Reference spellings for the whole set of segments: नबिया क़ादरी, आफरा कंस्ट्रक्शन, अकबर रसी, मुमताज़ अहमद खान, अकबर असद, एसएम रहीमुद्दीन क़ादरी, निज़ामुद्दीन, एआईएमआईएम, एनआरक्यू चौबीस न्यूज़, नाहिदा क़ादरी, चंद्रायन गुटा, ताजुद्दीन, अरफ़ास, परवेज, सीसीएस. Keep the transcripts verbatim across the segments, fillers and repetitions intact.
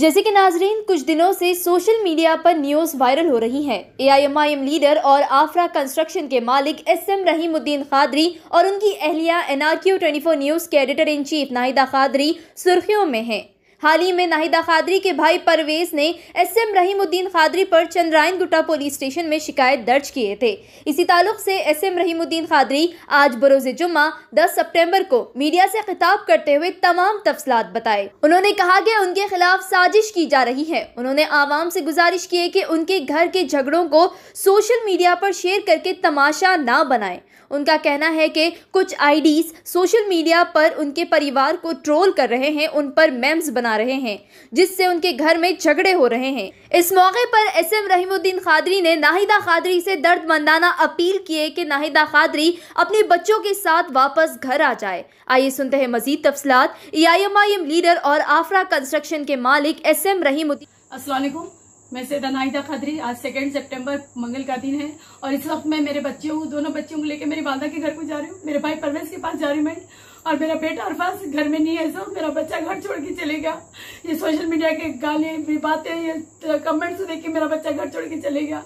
जैसे कि नाजरीन कुछ दिनों से सोशल मीडिया पर न्यूज़ वायरल हो रही हैं। एआईएमआईएम लीडर और आफरा कंस्ट्रक्शन के मालिक एसएम रहीमुद्दीन क़ादरी और उनकी अहलिया एनआरक्यू चौबीस न्यूज़ के editor in chief नाहिदा क़ादरी सुर्खियों में हैं। हाल ही में नाहिदा क़ादरी के भाई परवेज ने एसएम रहीमुद्दीन क़ादरी पर चंद्रायन गुटा पुलिस स्टेशन में शिकायत दर्ज किए थे। इसी ताल्लुक से एसएम रहीमुद्दीन क़ादरी आज बरोज़ जुम्मा दस सितंबर को मीडिया से खिताब करते हुए तमाम तफसलात बताए। उन्होंने कहा कि उनके खिलाफ साजिश की जा रही है। उन्होंने आवाम से गुजारिश की है कि उनके घर के झगड़ों को सोशल मीडिया पर शेयर करके तमाशा ना बनाएं। उनका कहना है कि कुछ आईडीज़ सोशल मीडिया पर उनके परिवार को ट्रोल कर रहे हैं, उन पर मेम्स बना रहे हैं, जिससे उनके घर में झगड़े हो रहे हैं। इस मौके पर एसएम रहीमुद्दीन क़ादरी ने नाहिदा क़ादरी से दर्दमंदाना अपील किए कि नाहिदा क़ादरी अपने बच्चों के साथ वापस घर आ जाए। आइए सुनते हैं मजीद तफसलात एआईएमआईएम लीडर और आफरा कंस्ट्रक्शन के मालिक एसएम रहीमुद्दीन। अस्सलाम वालेकुम, मैं सैयदा नाहिदा क़ादरी। आज सेकेंड सितंबर मंगल का दिन है और इस वक्त मैं मेरे बच्चे हूँ, दोनों बच्चों को लेकर मेरे वालदा के घर को जा रही हूँ। मेरे भाई परवेज के पास जा रही हूँ मैं, और मेरा बेटा अरफ़ास घर में नहीं है। सब मेरा बच्चा घर छोड़ के चले गया। ये सोशल मीडिया के गाने बातें, ये कमेंट्स देख के मेरा बच्चा घर छोड़ के चले गया।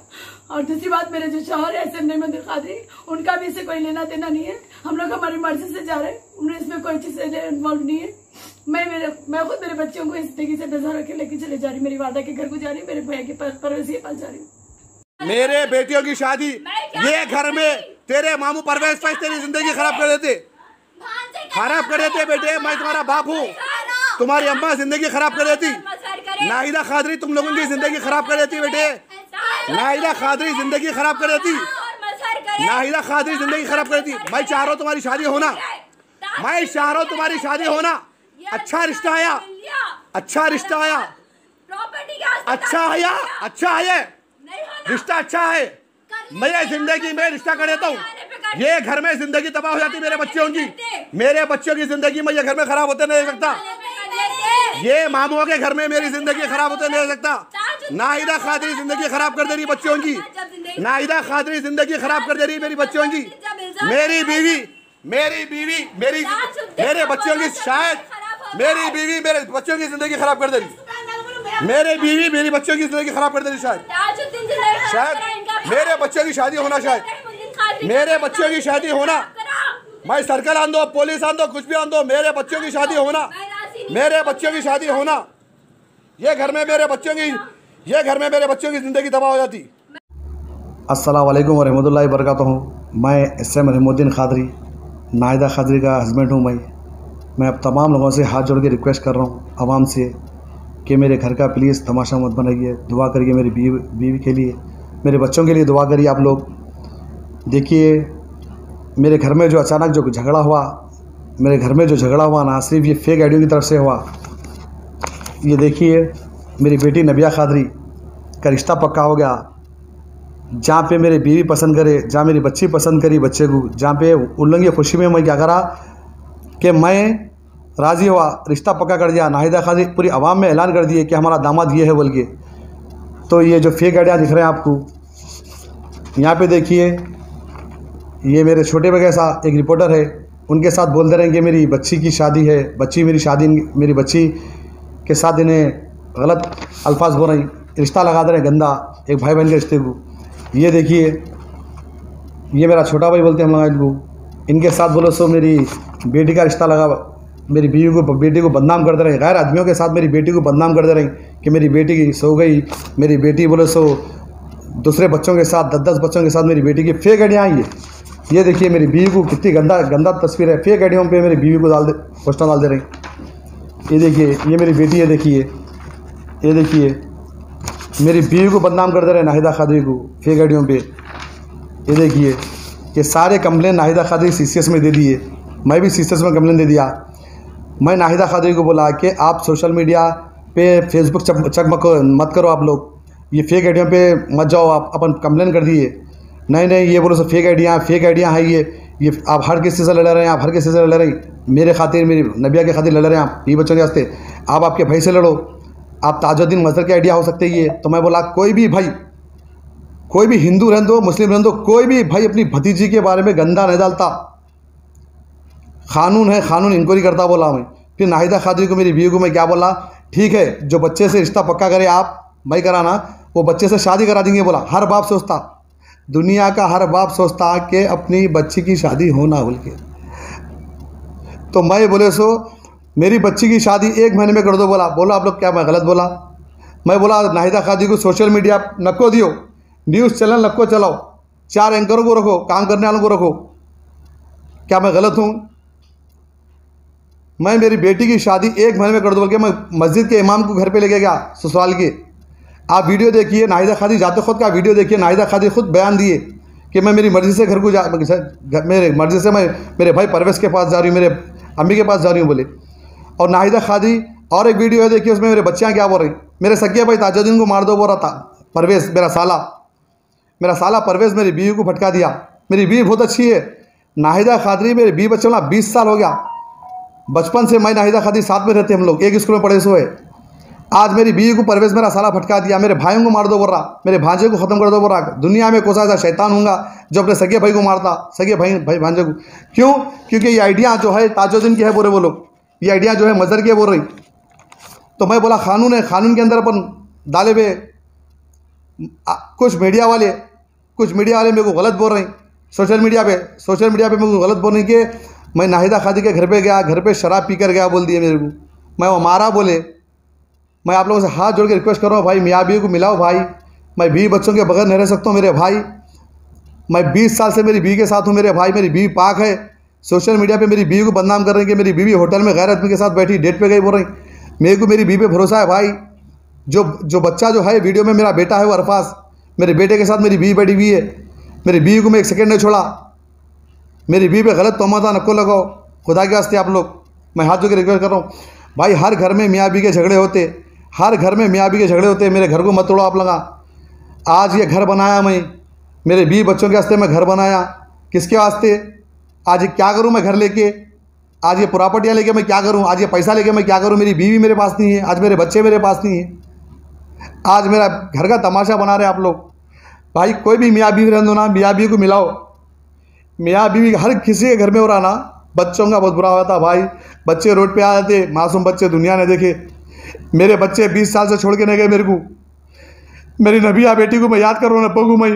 और दूसरी बात, मेरे जो शौहर है एसएम रहीमुद्दीन क़ादरी, उनका भी इससे कोई लेना देना नहीं है। हम लोग हमारी मर्जी से जा रहे हैं, उन्हें इसमें कोई चीज इन्वॉल्व नहीं है। मैं मेरे मैं खुद मेरे बच्चों को इस तरीके से बेजार रखे लेके चले जा रही हूँ। मेरी वादा के घर को जा रही हूँ, मेरे भैया के परवेज के पास जा रही हूँ। मेरे बेटियों की शादी ये घर में तेरे मामू परवेज पास तेरी जिंदगी खराब कर देते खराब कर देते बेटे। मैं तुम्हारा बाप हूँ, तुम्हारी अम्मा जिंदगी खराब कर देती। नाहिदा क़ादरी तुम लोगों की जिंदगी खराब कर देती बेटे। नाहिदा क़ादरी जिंदगी खराब कर देती। नाहिदा क़ादरी जिंदगी खराब कर देती। मैं चाह रहा हूँ तुम्हारी शादी होना, मैं चाह रहा हूँ तुम्हारी शादी होना। अच्छा रिश्ता आया, अच्छा रिश्ता आया, अच्छा आया, अच्छा आया रिश्ता, अच्छा है। मैं जिंदगी में रिश्ता कर देता हूँ। ये घर में जिंदगी तबाह हो जाती मेरे बच्चों की, मेरे बच्चों की जिंदगी में ये घर में खराब होते नहीं सकता। ये मामूओं के घर में मेरी जिंदगी खराब होते नहीं सकता। नाहिदा क़ादरी जिंदगी खराब कर दे रही बच्चों की। नाहिदा क़ादरी जिंदगी खराब कर दे रही मेरी बच्चों की। मेरी बीवी, मेरी बीवी मेरी मेरे बच्चों की शायद मेरी बीवी मेरे बच्चों की जिंदगी खराब कर दे रही। मेरे बीवी मेरी बच्चों की जिंदगी खराब कर दे रही। शायद शायद मेरे बच्चों की शादी होना, शायद मेरे बच्चों की शादी होना। मैं सर्कल आंदो, पुलिस आंदो, कुछ भी आंदो, मेरे बच्चों की शादी होना, मेरे बच्चों की शादी होना। ये घर में मेरे बच्चों की ये घर में मेरे बच्चों की जिंदगी तबाह हो जाती। अस्सलाम वालेकुम वरहमतुल्लाहि वबरकातुहू। मैं एसएम रहीमुद्दीन क़ादरी, नाहिदा क़ादरी का हस्बैंड हूँ। मैं मैं अब तमाम लोगों से हाथ जोड़ के रिक्वेस्ट कर रहा हूँ आवाम से कि मेरे घर का प्लीज़ तमाशा मत बनाइए। दुआ करिए मेरी बीवी बीवी के लिए, मेरे बच्चों के लिए दुआ करिए आप लोग। देखिए, मेरे घर में जो अचानक जो झगड़ा हुआ मेरे घर में जो झगड़ा हुआ ना, सिर्फ ये फेक आईडियों की तरफ से हुआ। ये देखिए, मेरी बेटी नबिया क़ादरी का रिश्ता पक्का हो गया। जहाँ पे मेरी बीवी पसंद करे, जहाँ मेरी बच्ची पसंद करी बच्चे को, जहाँ पे उल्लंघी खुशी में मैं क्या करा कि मैं राज़ी हुआ, रिश्ता पक्का कर दिया। नाहिदा क़ादरी पूरी आवाम में ऐलान कर दिए कि हमारा दामाद ये है बोल के। तो ये जो फेक आइडिया दिख रहे हैं आपको, यहाँ पे देखिए, ये मेरे छोटे भाई का एक रिपोर्टर है, उनके साथ बोलते रहेंगे मेरी बच्ची की शादी है, बच्ची मेरी शादी, मेरी बच्ची के साथ इन्हें गलत अल्फाज बोल रही, रिश्ता लगा दे रहे गंदा एक भाई बहन के रिश्ते को। ये देखिए, ये मेरा छोटा भाई बोलते हैं हम लोग इनको, इनके साथ बोलो सो मेरी बेटी का रिश्ता लगा, मेरी बीवी को बेटी को बदनाम कर दे रहे। गैर आदमियों के साथ मेरी बेटी को बदनाम कर दे रहे कि मेरी बेटी की सो गई, मेरी बेटी बोलो सो दूसरे बच्चों के साथ, दस दस बच्चों के साथ मेरी बेटी की फेक आइडियाँ आई है। ये देखिए, मेरी बीवी को कितनी गंदा गंदा तस्वीर है, फेक आइडियों पर मेरी बीवी को डाल दे पोस्टर डाल दे रही। ये देखिए, ये मेरी बेटी है, देखिए, ये देखिए मेरी बीवी को बदनाम कर दे रहे नाहिदा क़ादरी को फेक आइडियों पे। ये देखिए, ये सारे कंप्लेन नाहिदा क़ादरी सीसीएस में दे दिए। मैं भी सीसीएस में कंप्लेन दे दिया। मैं नाहिदा क़ादरी को बोला कि आप सोशल मीडिया पे फेसबुक चकमक मत करो आप लोग, ये फेक आइडियों पे मत जाओ आप। अपन कंप्लेन कर दिए, नहीं नहीं ये बोलो सब फेक आइडिया फेक आइडिया है ये ये आप हर किसी से लड़ रहे हैं, आप हर किसी से लड़ रहे हैं, मेरे खातिर मेरी नबिया के खातिर लड़ रहे हैं आप, ये बच्चों के वास्ते। आप आपके भाई से लड़ो, आप ताजुद्दीन मजहब के आइडिया हो सकते ही है। तो मैं बोला कोई भी भाई, कोई भी हिंदू रहने दो, मुस्लिम रहने दो, कोई भी भाई अपनी भतीजी के बारे में गंदा नहीं डालता, कानून है, कानून इंक्वायरी करता बोला मैं। फिर नाहिदा क़ादरी को मेरी बीवी को मैं क्या बोला ठीक है, जो बच्चे से रिश्ता पक्का करे आप, मैं कराना, वो बच्चे से शादी करा देंगे। बोला हर बाप सोचता, दुनिया का हर बाप सोचता कि अपनी बच्ची की शादी हो ना बोल के। तो मैं बोले सो मेरी बच्ची की शादी एक महीने में कर दो। बोला बोला आप लोग क्या, मैं गलत बोला? मैं बोला नाहिदा क़ादरी को सोशल मीडिया नको दियो, न्यूज़ चैनल नको चलाओ, चार एंकरों को रखो, काम करने वालों को रखो। क्या मैं गलत हूँ? मैं मेरी बेटी की शादी एक महीने में कर दो बोल के मैं मस्जिद के इमाम को घर पे लेके गया ससुराल के। आप वीडियो देखिए नाहिदा क़ादरी जाते खुद का वीडियो देखिए, नाहिदा क़ादरी खुद बयान दिए कि मैं मेरी मर्ज़ी से घर को जा मेरे मर्ज़ी से मैं मेरे भाई परवेज के पास जा रही हूँ, मेरे अम्मी के पास जा रही हूँ बोले। और नाहिदा क़ादरी और एक वीडियो है देखिए, उसमें मेरे बच्चियाँ क्या बोल रही, मेरे सगे भाई ताजुद्दीन को मार दो बोल रहा था परवेज, मेरा साला मेरा साला परवेज मेरी बीवी को भटका दिया। मेरी बीवी बहुत अच्छी है नाहिदा क़ादरी, मेरी बीवी बच्चों ना बीस साल हो गया, बचपन से मैं नाहिदा क़ादरी साथ में रहते, हम लोग एक स्कूल में पढ़े हुए। आज मेरी बीवी को परवेज मेरा साला भटका दिया, मेरे भाइयों को मार दो बोल रहा, मेरे भांजे को ख़त्म कर दो बोल रहा। दुनिया में कौन सा ऐसा शैतान होगा जो अपने सगे भाई को मारता, सगे भाई भाई भांजे को? क्यों? क्योंकि ये आइडिया जो है ताजुद्दीन की है बोल रहे वो लोग, ये आइडिया जो है मज़र की है बोल रही। तो मैं बोला कानून है, कानून के अंदर अपन डाले हुए। कुछ मीडिया वाले कुछ मीडिया वाले मेरे को गलत बोल रहे सोशल मीडिया पे, सोशल मीडिया पे मेरे को गलत बोल रही कि मैं नाहिदा क़ादरी के घर पे गया, घर पे शराब पी कर गया बोल दिए मेरे को, मैं वो मारा बोले। मैं आप लोगों से हाथ जोड़ के रिक्वेस्ट कर रहा हूँ भाई, मियाँ बीवी को मिलाओ भाई, मैं बीवी बच्चों के बगैर नहीं रह सकता हूँ मेरे भाई। मैं बीस साल से मेरी बीवी के साथ हूँ मेरे भाई, मेरी बीवी पाक है। सोशल मीडिया पे मेरी बीवी को बदनाम कर रहे हैं कि मेरी बीवी होटल में गैर आदमी के साथ बैठी डेट पे गई बोल रही। मेरे को मेरी बीवी पे भरोसा है भाई। जो जो बच्चा जो है वीडियो में मेरा बेटा है वो अरफ़ास, मेरे बेटे के साथ मेरी बीवी बैठी हुई है। मेरी बीवी को मैं एक सेकेंड नहीं छोड़ा, मेरी बीवी पे गलत तोहमत नको लगाओ खुदा के वास्ते। आप लोग मैं हाथ जोड़ के रिक्वेस्ट कर रहा हूँ भाई, हर घर में मियाँ बीवी के झगड़े होते, हर घर में मियाँ बीवी के झगड़े होते, मेरे घर को मत तोड़ो आप लगा। आज ये घर बनाया मैं मेरे बीवी बच्चों के वास्ते, मैं घर बनाया किसके वास्ते? आज ये क्या करूं मैं घर लेके, आज ये प्रॉपर्टियाँ लेके मैं क्या करूं, आज ये पैसा लेके मैं क्या करूं? मेरी बीवी मेरे पास नहीं है, आज मेरे बच्चे मेरे पास नहीं है, आज मेरा घर का तमाशा बना रहे आप लोग। भाई कोई भी मियाँ बीवी रहने दो ना, मियाँ बीवी को मिलाओ। मियाँ बीवी हर किसी के घर में हो रहा ना, बच्चों का बहुत बुरा हुआ था भाई। बच्चे रोड पर आ जाते, मासूम बच्चे दुनिया ने देखे। मेरे बच्चे बीस साल से छोड़ के नहीं गए मेरे को। मेरी नबिया बेटी को मैं याद कर रहा हूँ नब्बो को, मैं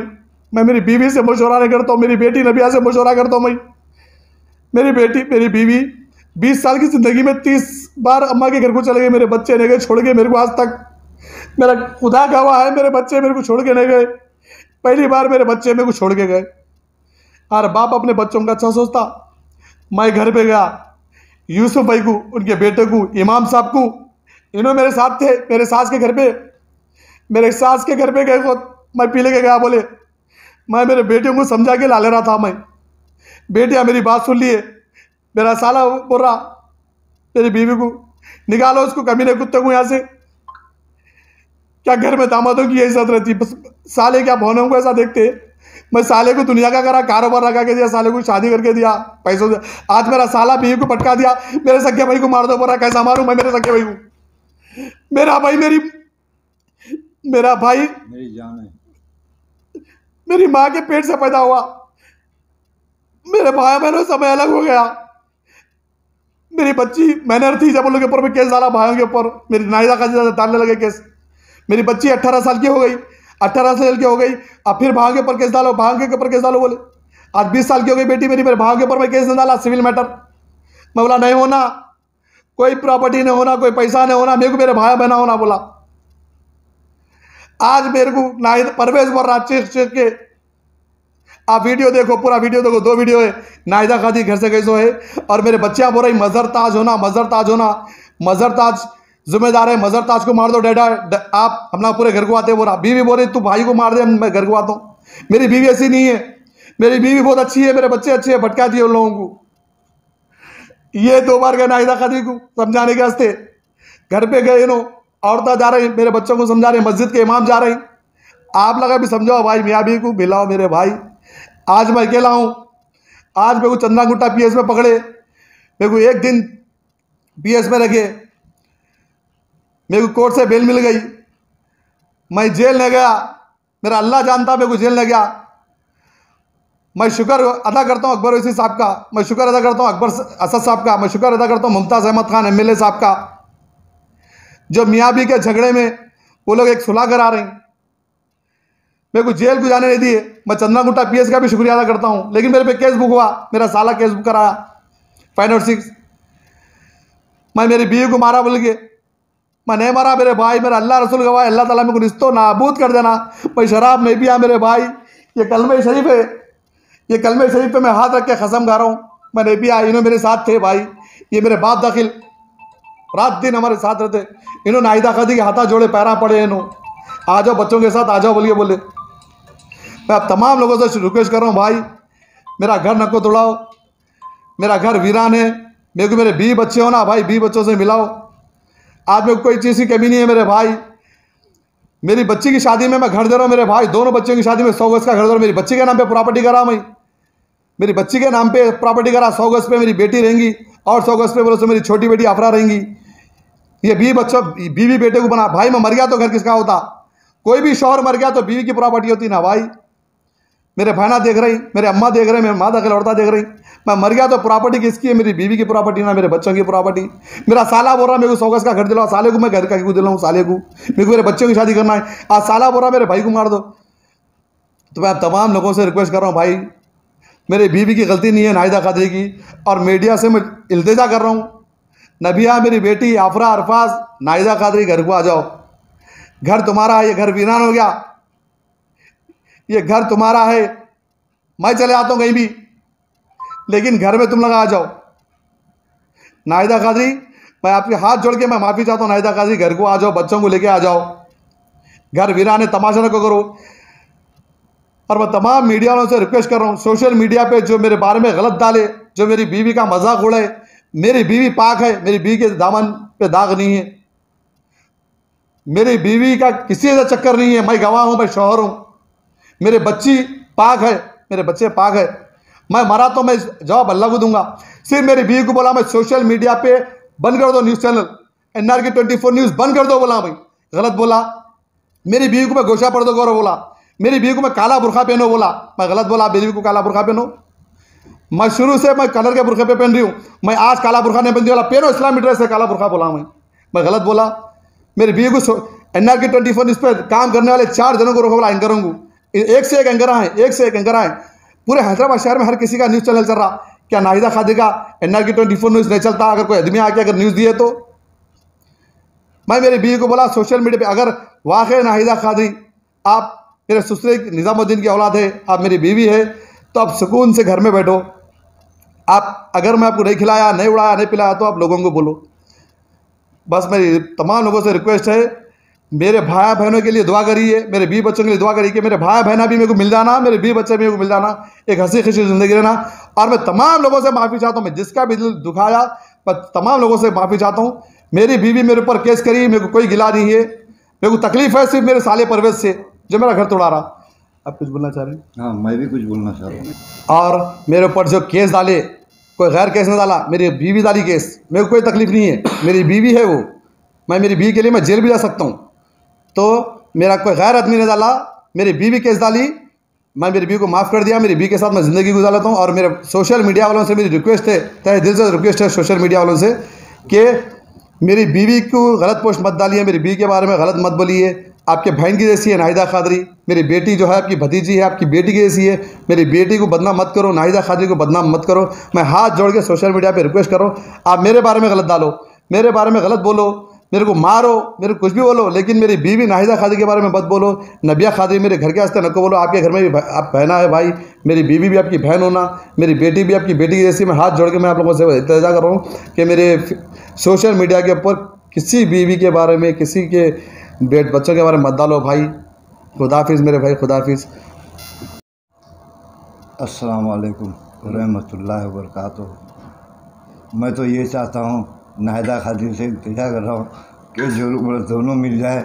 मैं मेरी बीवी से मशवरा नहीं करता हूँ, मेरी बेटी नबिया से मशवरा करता हूँ मैं। मेरी बेटी मेरी बीवी बीस साल की ज़िंदगी में तीस बार अम्मा के घर को चले गए, मेरे बच्चे नहीं गए, छोड़ के मेरे को आज तक। मेरा खुदा गवाह है, मेरे बच्चे मेरे को छोड़ के नहीं गए, पहली बार मेरे बच्चे मेरे को छोड़ के गए। अरे बाप अपने बच्चों का अच्छा सोचता। मैं घर पे गया, यूसुफ भाई को, उनके बेटे को, इमाम साहब को, इन्होंने मेरे साथ थे मेरे सास के घर पे, मेरे सास के घर पे गए को मैं पीले के गया बोले। मैं मेरे बेटियों को समझा के ला ले रहा था, मैं बेटियाँ मेरी बात सुन लिए। मेरा साला बोल रहा मेरी बीवी को निकालो उसको कमीने कुत्ते को यहाँ से। क्या घर में दामादों की यही साथ रहती, बस साले क्या बहनों को ऐसा देखते। मैं साले को दुनिया का करा, कारोबार लगा के दिया, साले को शादी करके दिया, पैसों से। आज मेरा साला बीवी को पटका दिया, मेरे सगे भाई को मार दो बोल रहा। कैसा मारूँ मैं मेरे सगे भाई को? मेरा भाई मेरी मेरा भाई मेरी जान है, मेरी माँ के पेट से पैदा हुआ। मेरे भाई बहनों समय अलग हो गया। मेरी बच्ची मैनर थी, जब उन लोग के ऊपर में केस डाला भाइयों के ऊपर, मेरी नाहिदा क़ादरी डालने लगे केस। मेरी बच्ची अट्ठारह साल की हो गई, अट्ठारह साल की हो गई, अब फिर भाइयों के ऊपर केस डालो, भाइयों के ऊपर केस डालो बोले। आज बीस साल की हो गई बेटी मेरी, मेरे भाइयों के ऊपर में केस नहीं डाला सिविल मैटर। मैं बोला नहीं होना, कोई प्रॉपर्टी नहीं होना, कोई पैसा नहीं होना, मेरे को मेरे भाई बहना होना बोला। आज मेरे को नाहिदा परवेज बोल रहा चीख चीख के। आप वीडियो देखो, पूरा वीडियो देखो, दो वीडियो है। नाहिदा क़ादरी घर से कैसे है, और मेरे बच्चियाँ बोल रही मज़र ताज होना, मज़र ताज होना, मज़र ताज जिम्मेदार है, मज़र ताज को मार दो डैडा। आप अपना पूरे घर को आते बोल रहा। बीवी बोल रही तू भाई को मार दे, मैं घर को आता हूँ। मेरी बीवी ऐसी नहीं है, मेरी बीवी बहुत अच्छी है, मेरे बच्चे अच्छे हैं, भटका दिए उन लोगों को। ये दो बार गए नाहिदा क़ादरी को समझाने के वास्ते, घर पर गए नो औरतें जा रही, मेरे बच्चों को समझा रहे, मस्जिद के इमाम जा रहे। आप लगा भी समझाओ भाई, मियाँ बीवी को मिलाओ मेरे भाई। आज मैं अकेला हूँ। आज मेरे को चंद्रायन गुटा पी एस में पकड़े, मेरे को एक दिन पी एस में रखे, मेरे को कोर्ट से बेल मिल गई, मैं जेल नहीं गया। मेरा अल्लाह जानता मेरे को जेल नहीं गया। मैं शुक्र अदा करता हूँ अकबर रसी साहब का, मैं शुक्र अदा करता हूँ अकबर असद साहब का, मैं शुक्र अदा करता हूँ मुमताज़ अहमद खान M L A साहब का। जो मियाँ बीवी के झगड़े में वो लोग एक सुलह करा रहे हैं। मेरे को जेल को जाने नहीं दिए। मैं चंद्रायन गुटा पीएस का भी शुक्रिया अदा करता हूँ, लेकिन मेरे पे केस बुक हुआ, मेरा साला केस बुक कराया फाइव नॉट सिक्स। मैं मेरी बीवी को मारा बोल के, मैं नहीं मारा मेरे भाई, मेरा अल्लाह रसूल गवाह, अल्लाह ताला मेरे को रिश्तों नाबूद कर देना। मैं शराब में पिया मेरे भाई, ये कलमे शरीफ है, ये कलमे शरीफ पे मैं हाथ रख के कसम खा रहा हूँ, मैं नहीं पिया। इन्होंने मेरे साथ थे भाई, ये मेरे बाप दाखिल रात दिन हमारे साथ रहते। इन्होंने नाहिदा क़ादरी के हाथा जोड़े पैरा पड़े, इन्होंने आ जाओ बच्चों के साथ आ जाओ बोलिए बोले। मैं आप तमाम लोगों से रिक्वेस्ट कर रहा हूँ भाई, मेरा घर नको तोड़ाओ, मेरा घर वीरान है, मेरे को मेरे बीवी बच्चे हो ना भाई, बीवी बच्चों से मिलाओ। आज मेरे कोई चीज़ की कमी नहीं है मेरे भाई। मेरी बच्ची की शादी में मैं घर दे रहा हूँ मेरे भाई, दोनों बच्चों की शादी में सौ गज का घर दे रहा हूँ। मेरी बच्ची के नाम पे प्रॉपर्टी करा, मैं मेरी बच्ची के नाम पे प्रॉपर्टी करा, सौ गज पे मेरी बेटी रहेंगी और सौ गज पे बोलो तो मेरी छोटी बेटी आफरा रहेंगी। ये बीवी बच्चों बीवी बेटे को बना भाई, मैं मर गया तो घर किसका होता? कोई भी शौहर मर गया तो बीवी की प्रॉपर्टी होती ना भाई। मेरे बहना देख रही, मेरे अम्मा देख रहे, मेरे माँ दाखिल औरता देख रही। मैं मर गया तो प्रॉपर्टी किसकी है? मेरी बीवी की प्रॉपर्टी ना मेरे बच्चों की प्रॉपर्टी। मेरा साला बोल रहा मेरे को सौ गज का घर दिलाओ, साले को मैं घर का क्यों दिलाऊँ? साले को मेरे को मेरे बच्चों की शादी करना है। आज साला बोल रहा मेरे भाई को मार दो। तो मैं आप तमाम लोगों से रिक्वेस्ट कर रहा हूँ भाई, मेरी बीवी की गलती नहीं है नाहिदा क़ादरी की। और मीडिया से मैं इल्तिजा कर रहा हूँ, नबिया मेरी बेटी, आफरा, अरफ़ास, नाहिदा क़ादरी घर को आ जाओ। घर तुम्हारा है, ये घर वीरान हो गया, ये घर तुम्हारा है। मैं चले आता हूँ कहीं भी, लेकिन घर में तुम लोग आ जाओ। नाहिदा क़ादरी मैं आपके हाथ जोड़ के मैं माफ़ी चाहता हूँ, नाहिदा क़ादरी घर को आ जाओ, बच्चों को लेके आ जाओ, घर वीरान है, तमाशा न करो। और मैं तमाम मीडिया वालों से रिक्वेस्ट कर रहा हूँ, सोशल मीडिया पे जो मेरे बारे में गलत डाले, जो मेरी बीवी का मजाक उड़ाए, मेरी बीवी पाक है, मेरी बीवी के दामन पे दाग नहीं है, मेरी बीवी का किसी से चक्कर नहीं है। मैं गवाह हूँ, मैं शौहर हूँ, मेरे बच्ची पाक है, मेरे बच्चे पाक है। मैं मरा तो मैं जवाब अल्लाह को दूंगा। सिर्फ मेरी बीवी को बोला मैं सोशल मीडिया पे बंद कर दो न्यूज़ चैनल, एनआरक्यू चौबीस न्यूज़ बंद कर दो बोला। भाई गलत बोला, मेरी बीवी को मैं गोशा पर्दो करो बोला, मेरी बीवी को मैं काला बुरखा पहनो बोला। मैं गलत बोला, बीवी को काला बुरखा पहनो? मैं शुरू से मैं कलर के बुरखे पे पहन रही हूँ, मैं आज काला बुरखा नहीं पहनती बोला, पहनो इस्लामी ड्रेस है, काला बुरखा बोला। मैं मैं गलत बोला? मेरी बीवी को एनआरक्यू चौबीस न्यूज़ पर काम करने वाले चार जनों को रोको बोला, एंकरों को। एक से एक एंकरा है, एक से एक एंकरा है, पूरे हैदराबाद शहर में हर किसी का न्यूज़ चैनल चल रहा। क्या नाहिदा क़ादरी का एनआरक्यू चौबीस न्यूज़ नहीं चलता? अगर कोई आदमी आके अगर न्यूज़ दिए तो मैं मेरी बीवी को बोला सोशल मीडिया पे, अगर वाकई नाहिदा क़ादरी आप मेरे ससुरे निज़ामुद्दीन की औलाद है, आप मेरी बीवी है, तो आप सुकून से घर में बैठो। आप अगर मैं आपको नहीं खिलाया, नहीं उड़ाया, नहीं पिलाया, तो आप लोगों को बोलो। बस मेरी तमाम लोगों से रिक्वेस्ट है, मेरे भाई बहनों के लिए दुआ करिए, मेरे बीवी बच्चों के लिए दुआ करिए कि मेरे भाई बहना भी मेरे को मिल जाना, मेरे बीवी बच्चे भी मेरे को मिल जाना, एक हंसी खुशी ज़िंदगी रहना। और मैं तमाम लोगों से माफ़ी चाहता हूँ, मैं जिसका भी दिल दुखाया मैं तमाम लोगों से माफ़ी चाहता हूँ। मेरी बीवी मेरे ऊपर केस करी, मेरे को कोई गिला नहीं है, मेरे को तकलीफ है सिर्फ मेरे साले परवेज से जो मेरा घर तोड़ा रहा। आप कुछ बोलना चाह रहे हैं? हाँ, मैं भी कुछ बोलना चाह रहा हूँ। और मेरे ऊपर जो केस डाले, कोई गैर केस नहीं डाला, मेरी बीवी डाली केस, मेरे को कोई तकलीफ नहीं है, मेरी बीवी है वो। मैं मेरी बीवी के लिए मैं जेल भी जा सकता हूँ, तो मेरा कोई गैर आदमी ने डाला, मेरी बीवी केस डाली, मैं मेरी बीवी को माफ़ कर दिया, मेरी बीवी के साथ मैं ज़िंदगी गुजार लेता हूँ। और मेरे सोशल मीडिया वालों से मेरी रिक्वेस्ट है, तहे दिल से रिक्वेस्ट है सोशल मीडिया वालों से कि मेरी बीवी को गलत पोस्ट मत डालिए, मेरी बीवी के बारे में गलत मत बोलिए। आपके बहन की जैसी है नाहिदा क़ादरी, मेरी बेटी जो है आपकी भतीजी है, आपकी बेटी की जैसी है। मेरी बेटी को बदनाम मत करो, नाहिदा क़ादरी को बदनाम मत करो। मैं हाथ जोड़ के सोशल मीडिया पर रिक्वेस्ट करो, आप मेरे बारे में गलत डालो, मेरे बारे में गलत बोलो, मेरे को मारो, मेरे को कुछ भी बोलो, लेकिन मेरी बीवी नाहिदा क़ादरी के बारे में मत बोलो। नबिया क़ादरी मेरे घर के वास्ते नको बोलो। आपके घर में भी आप बहना है भाई, मेरी बीवी भी आपकी बहन होना, मेरी बेटी भी आपकी बेटी की जैसी। मैं हाथ जोड़ के मैं आप लोगों से इल्तिजा कर रहा हूँ कि मेरे सोशल मीडिया के ऊपर किसी बीवी के बारे में, किसी के बेट बच्चों के बारे में मत डालो भाई। खुदाफिज़ मेरे भाई, खुदाफिज़। अस्सलामु अलैकुम रहमतुल्लाहि व बरकातहू। मैं तो ये चाहता हूँ, नाहिदा क़ादरी से इंतज़ार कर रहा हूँ कि जो दोनों मिल जाए।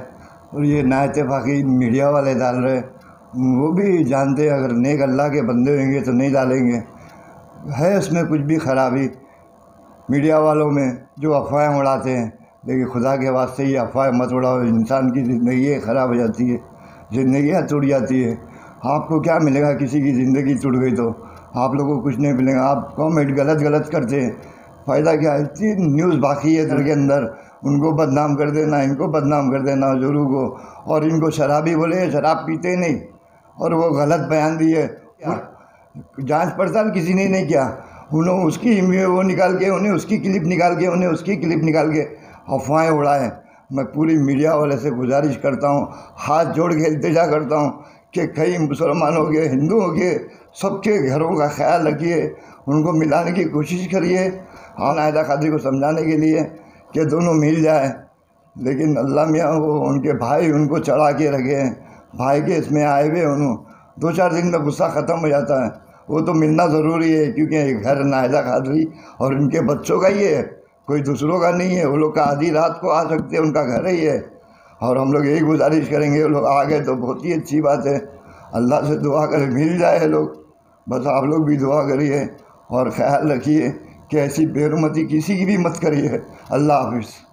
और ये नायते बाकी मीडिया वाले डाल रहे, वो भी जानते अगर नेक अल्लाह के बंदे होंगे तो नहीं डालेंगे। है उसमें कुछ भी खराबी मीडिया वालों में जो अफवाहें उड़ाते हैं, लेकिन खुदा के वास्ते ये अफवाहें मत उड़ाओ। इंसान की ज़िंदगी ख़राब हो जाती है, ज़िंदगियाँ टूट जाती है। आपको क्या मिलेगा? किसी की ज़िंदगी टूट गई तो आप लोगों को कुछ नहीं मिलेगा। आप कमेंट गलत गलत करते हैं, फ़ायदा क्या है? तीन न्यूज़ बाकी है इधर के अंदर, उनको बदनाम कर देना, इनको बदनाम कर देना जुरू को, और इनको शराबी बोले, शराब पीते नहीं, और वो गलत बयान दिए। जांच पड़ताल किसी ने नहीं किया, उन्होंने उसकी वो निकाल के, उन्हें उसकी क्लिप निकाल के, उन्हें उसकी क्लिप निकाल के अफवाहें उड़ाएँ। मैं पूरी मीडिया वाले से गुजारिश करता हूँ, हाथ जोड़ के इल्तिजा करता हूँ कि कई मुसलमानों के, हिंदुओं के, सबके घरों का ख्याल रखिए, उनको मिलाने की कोशिश करिए, और नाहिदा क़ादरी को समझाने के लिए कि दोनों मिल जाए। लेकिन अल्लाह मियाँ वो उनके भाई उनको चढ़ा के रखे हैं, भाई के इसमें आए हुए उन्होंने दो चार दिन में गुस्सा ख़त्म हो जाता है। वो तो मिलना ज़रूरी है क्योंकि घर नाहिदा क़ादरी और उनके बच्चों का ही है, कोई दूसरों का नहीं है। वो लोग का आधी रात को आ सकते हैं, उनका घर ही है, और हम लोग यही गुजारिश करेंगे, वो लोग आ गए तो बहुत ही अच्छी बात है। अल्लाह से दुआ करें मिल जाए लोग, बस आप लोग भी दुआ करिए और ख्याल रखिए कि ऐसी बेइज्जती किसी की भी मत करिए। अल्लाह हाफिज़।